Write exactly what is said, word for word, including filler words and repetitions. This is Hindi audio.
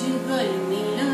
जुगल मिलन